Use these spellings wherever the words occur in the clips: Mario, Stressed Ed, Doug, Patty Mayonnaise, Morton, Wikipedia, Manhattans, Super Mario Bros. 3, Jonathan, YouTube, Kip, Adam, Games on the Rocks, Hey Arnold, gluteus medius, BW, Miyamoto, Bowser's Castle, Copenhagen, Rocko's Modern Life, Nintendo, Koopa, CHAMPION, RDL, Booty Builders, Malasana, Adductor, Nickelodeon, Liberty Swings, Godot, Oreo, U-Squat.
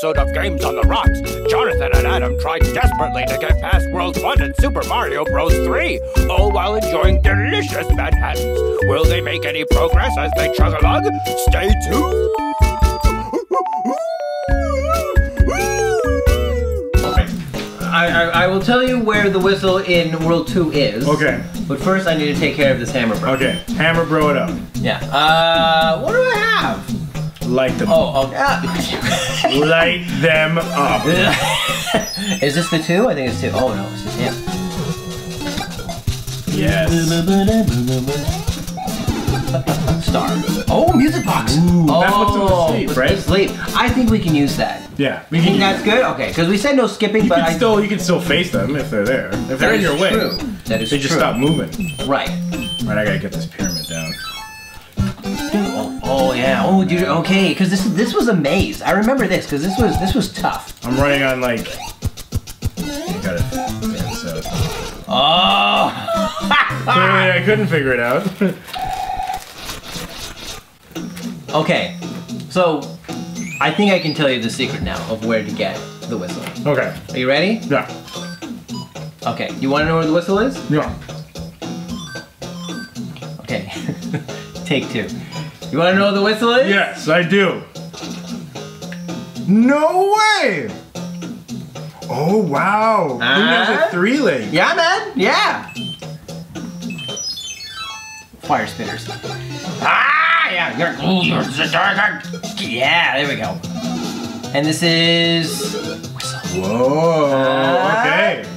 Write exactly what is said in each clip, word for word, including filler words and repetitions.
episode of Games on the Rocks, Jonathan and Adam tried desperately to get past World one in Super Mario Bros. three, all while enjoying delicious Manhattans. Will they make any progress as they chug along? Stay tuned! I, I, I will tell you where the whistle in World two is. Okay. But first I need to take care of this hammer bro. Okay, hammer bro it up. Yeah. Uh, what do I have? Light them oh, up. Oh, okay. Light them up. Is this the two? I think it's two. Oh, no. It's just, yeah. Yes. Star. Oh, music box. Ooh, oh, that puts them to sleep, right? To sleep. I think we can use that. Yeah, we can. That's good. Okay, because we said no skipping, you but can I still you can still face them if they're there. If that they're in your true. way, that is they true. just stop moving. Right. Right. I gotta get this pyramid down. Oh, oh yeah. Oh, dude. Okay, because this this was a maze. I remember this because this was this was tough. I'm running on like. You gotta figure this out. Oh. Clearly, I couldn't figure it out. Okay, so. I think I can tell you the secret now of where to get the whistle. Okay. Are you ready? Yeah. Okay, you want to know where the whistle is? Yeah. Okay, take two. You want to know where the whistle is? Yes, I do. No way! Oh, wow. Uh, Who has a three leg? Yeah, man, yeah. Fire spinners. Ah, yeah, you're, ooh, you're, you're, you're, yeah, there we go. And this is... Whistle. Whoa, uh, okay.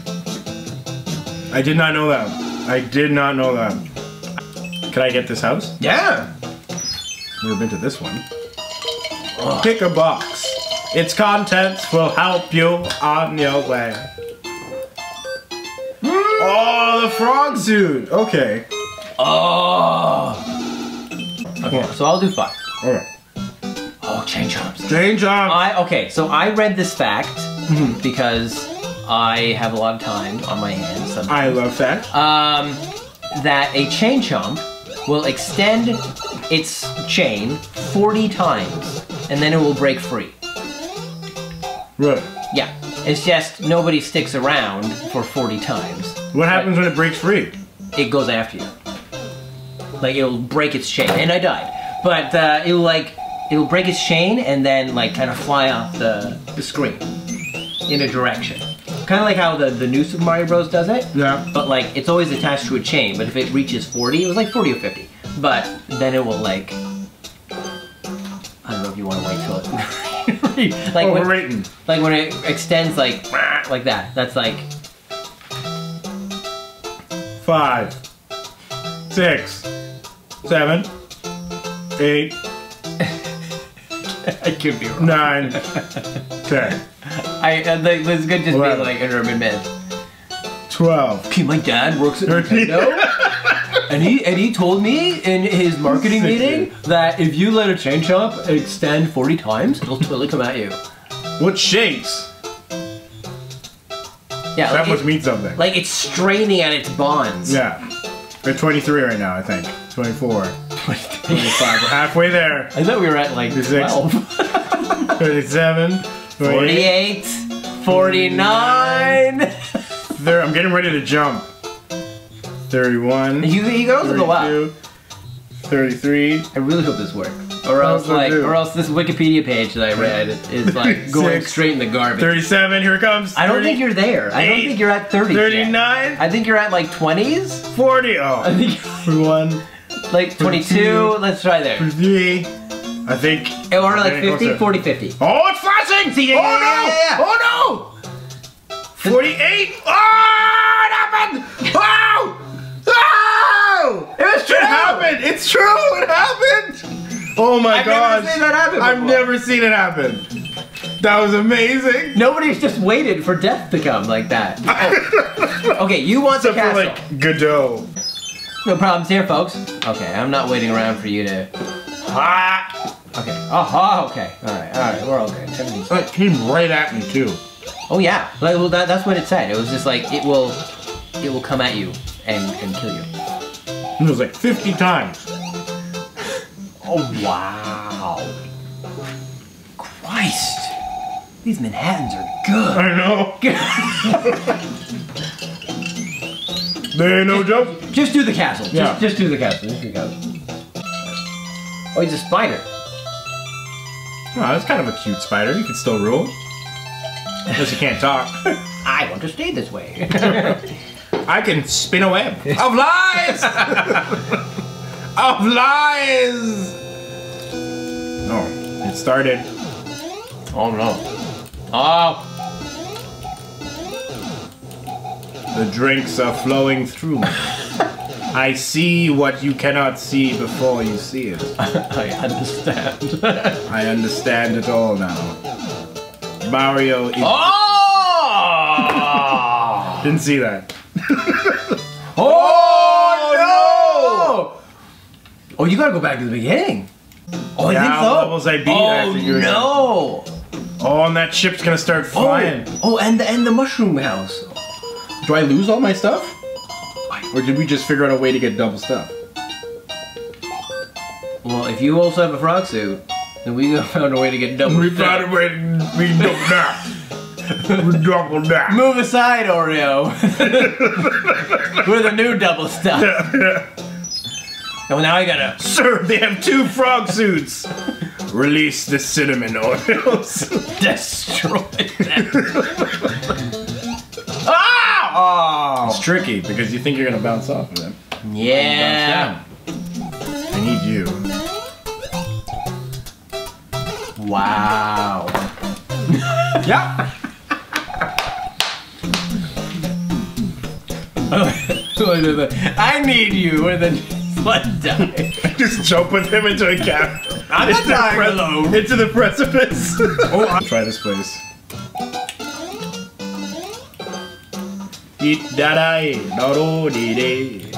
I did not know that. I did not know that. Can I get this house? Yeah. Never been to this one. Ugh. Pick a box. Its contents will help you on your way. Mm. Oh, the frog suit. Okay. Oh. Okay, so I'll do five. All right. Oh, change arms. Change arms. I, okay, so I read this fact mm-hmm. because I have a lot of time on my hands sometimes. I love that. Um, that a chain chomp will extend its chain forty times and then it will break free. Really? Yeah. It's just nobody sticks around for forty times. What happens when it breaks free? It goes after you. Like, it'll break its chain. And I died. But uh, it'll, like... It'll break its chain and then like kind of fly off the, the screen in a direction. Kind of like how the, the new Super Mario Bros. Does it. Yeah. But like it's always attached to a chain, but if it reaches forty, it was like forty or fifty. But then it will like, I don't know if you want to wait till it. like, oh, when, we're rating. Like when it extends like, like that, that's like. Five, six, seven, eight, I could be wrong. Nine. Ten. I, uh, like, this could just eleven. Be like an urban myth. Twelve. Okay, my dad works at Nintendo, and he and he told me in his marketing sixteen. Meeting that if you let a chain chomp extend forty times, it'll totally come at you. What shakes? Yeah, so like that must mean something. Like it's straining at its bonds. Yeah. We're at twenty-three right now, I think. Twenty-four. twenty-three. twenty-five. We're halfway there. I thought we were at like twelve. thirty-seven. forty-eight. forty-nine. There, I'm getting ready to jump. thirty-one. You, you go to the left. thirty-three. I really hope this works. Or else, like, do. or else this Wikipedia page that I read is like going straight in the garbage. thirty-seven. Here it comes. thirty, I don't think you're there. I don't think you're at thirty. thirty-nine. I think you're at like twenties. forty. Oh. I think. forty-one. Like twenty-two, let's try there. three, I think. Or like fifty, forty, fifty. Oh, it's flashing! See, yeah, oh no! Yeah, yeah. Oh no! forty-eight! Oh, it happened! Oh! Oh! It was true! It happened! It's true! It happened! Oh my gosh! I've never seen that happen before. I've never seen it happen. That was amazing. Nobody's just waited for death to come like that. Oh. Okay, you want the castle. Except for like Godot. No problems here, folks. Okay, I'm not waiting around for you to... Ah! Okay. Aha, oh, okay. All right, all right, we're all good. Everything's good. It came right at me, too. Oh, yeah. Like, well, that, that's what it said. It was just like, it will it will come at you and, and kill you. It was like fifty times. Oh, wow. Christ. These Manhattans are good. I know. They ain't no joke. Just do the castle. Yeah. Just, just do the castle. Just do the castle. Oh, he's a spider. Oh, that's kind of a cute spider. You can still rule. Unless you can't talk. I want to stay this way. I can spin a web. Of lies! Of lies! No, oh, it started. Oh no. Oh! The drinks are flowing through me. I see what you cannot see before you see it. I understand. I understand it all now. Mario is... Oh! Didn't see that. Oh, oh no! Oh, you gotta go back to the beginning. Oh, I yeah, think so. Levels I beat oh no! Saying. Oh, and that ship's gonna start flying. Oh, oh and the and the mushroom house. Do I lose all my stuff? Or did we just figure out a way to get double stuff? Well, if you also have a frog suit, then we found a way to get double we stuff. We found a way to we double that. We double that. Move aside, Oreo. We're the new double stuff. Yeah, yeah. Oh, now I gotta... Sir, they have two frog suits! Release the cinnamon oils. Destroy them. Ah! Oh! It's tricky, because you think you're gonna bounce off of them. Yeah! I need you. Wow. Yeah! I need you with a... What die? Just jump with him into a cab. I'm not dying alone. Into the precipice. Oh, I'll try this place. Deet da da da do dee dee.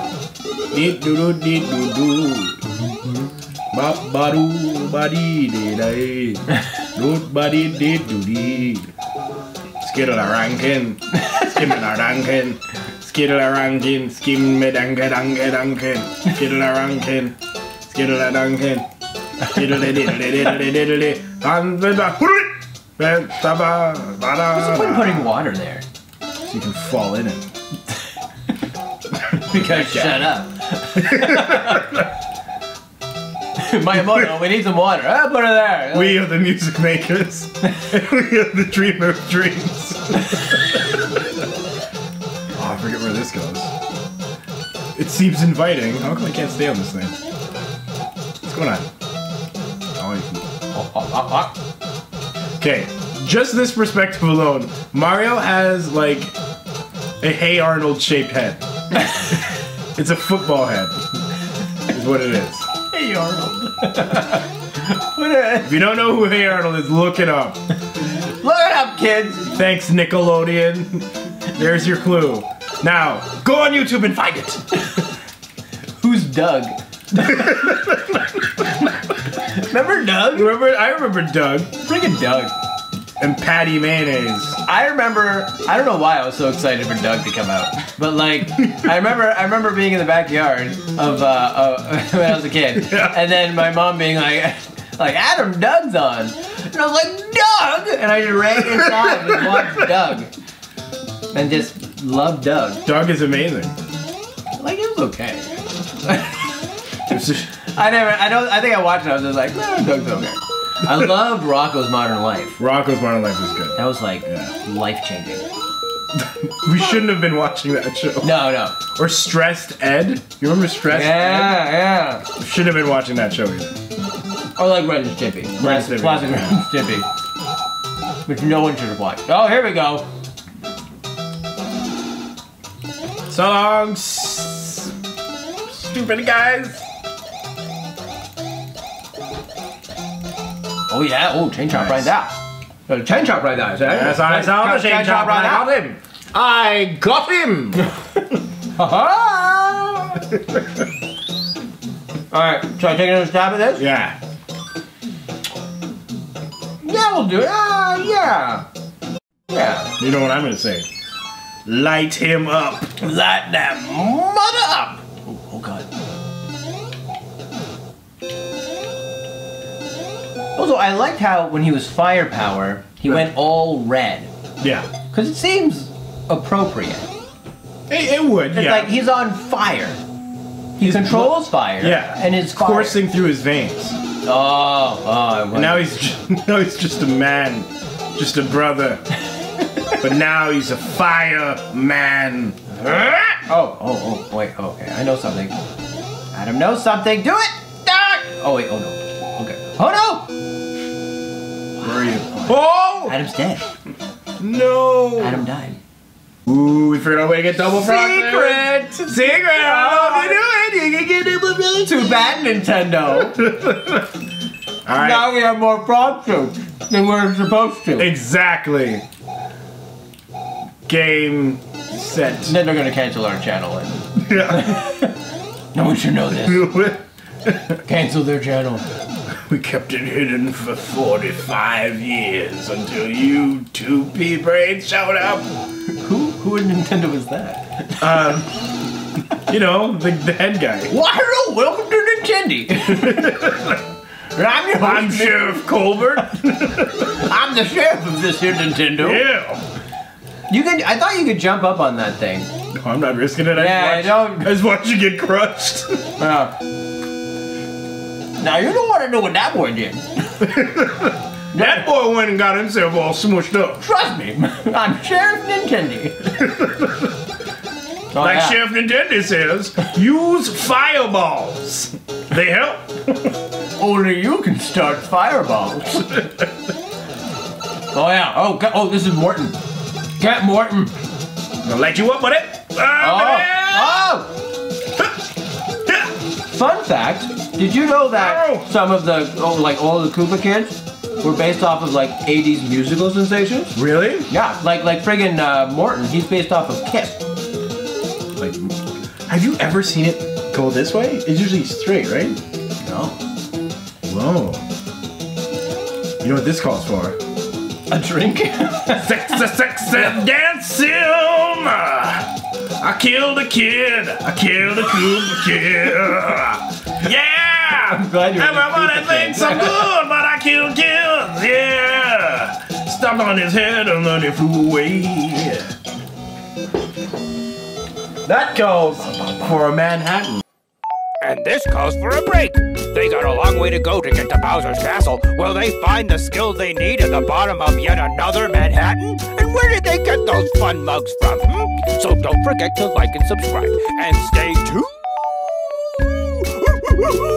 Deet do do dee do do. Ba ba do ba dee dee dee. Do ba dee dee do dee. Skittle a rankin. Skittle a rankin. Skittle a rankin, skim me danka danka dankin. Skittle a rankin, skittle a dankin. Skittle a diddle diddle diddle diddle. And the da. What's the point of putting water there? So you can fall in it. Because shut up. Miyamoto, we need some water. I'll put it there. We are the music makers. We are the dreamer of dreams. I forget where this goes. It seems inviting. How come I can't stay on this thing? What's going on? Oh, you can... oh, oh, oh, oh. Okay, just this perspective alone, Mario has like a Hey Arnold shaped head. It's a football head, is what it is. Hey Arnold. What is... If you don't know who Hey Arnold is, look it up. Look it up, kids. Thanks, Nickelodeon. There's your clue. Now, go on YouTube and find it! Who's Doug? Remember Doug? Remember, I remember Doug. Freaking Doug. And Patty Mayonnaise. I remember, I don't know why I was so excited for Doug to come out. But like, I remember I remember being in the backyard of uh, uh, when I was a kid. Yeah. And then my mom being like, like Adam, Doug's on. And I was like, Doug! And I just ran inside and watched Doug. And just... Love Doug. Doug is amazing. Like it was okay. I never. I don't. I think I watched it. I was just like, no, Doug's okay. I loved Rocko's Modern Life. Rocko's Modern Life was good. That was like yeah. life changing. We shouldn't have been watching that show. No, no. Or Stressed Ed. You remember Stressed yeah, Ed? Yeah, yeah. Shouldn't have been watching that show either. Or like Red and Chippy. Classic Red and Chippy. Which no one should have watched. Oh, here we go. So long, stupid guys. Oh yeah, oh, chain chop nice. Right there. Uh, chain chop right there. Yes, I saw the chain, chain chop right out him. I got him. All right, so I take another stab at this? Yeah. Yeah, we'll do it. Uh, yeah. Yeah. You know what I'm gonna say. Light him up. Light that mother up. Oh, oh God. Also, I liked how when he was firepower, He right. went all red. Yeah. Because it seems appropriate. It, it would, it's yeah. It's like he's on fire. He his controls fire. Yeah. And it's coursing through his veins. Oh, oh. Right. And now he's, just, now he's just a man. Just a brother. But now he's a fireman. Oh, oh, oh, wait, oh, okay. I know something. Adam knows something. Do it! Ah! Oh, wait, oh, no. Okay. Oh, no! Where are you? Oh! Adam's dead. No! Adam died. Ooh, we figured out a way to get double frog. Secret! Secret! Secret! I don't know what to do. You can get double frog. Too bad, Nintendo. All right. Now we have more frog suits than we're supposed to. Exactly. Game set. Then they're gonna cancel our channel. In. Yeah. No one should know this. Cancel their channel. We kept it hidden for forty-five years until you two pea brains showed up. Who who in Nintendo was that? Um, you know, the, the head guy. Well, hello, welcome to Nintendo. I'm your I'm host, Sheriff Colbert. I'm the sheriff of this here Nintendo. Yeah. You can. I thought you could jump up on that thing. No, I'm not risking it. Yeah, I don't. I just watch you get crushed. Yeah. Now you don't want to know what that boy did. That boy went and got himself all smushed up. Trust me, I'm Sheriff Nintendo. Oh, like yeah. Sheriff Nintendo says, use fireballs. They help. Only you can start fireballs. Oh yeah. Oh God. Oh, this is Morton. Get Morton. I'll let you up with it. Oh. Oh. Fun fact, did you know that oh. some of the, oh, like all the Koopa kids were based off of like eighties musical sensations? Really? Yeah, like like friggin' uh, Morton, he's based off of Kip. Like, have you ever seen it go this way? It's usually straight, right? No. Whoa. You know what this calls for? A drink? Sex, sex, and dancing! I killed a kid! I killed a Koopa kid! Yeah! I'm glad you're Everybody thinks I'm good, but I killed kids! Yeah! Stomped on his head and then he flew away. That calls for a Manhattan. And this calls for a break. They got a long way to go to get to Bowser's Castle. Will they find the skill they need at the bottom of yet another Manhattan? And where did they get those fun mugs from? Hmm? So don't forget to like and subscribe. And stay tuned.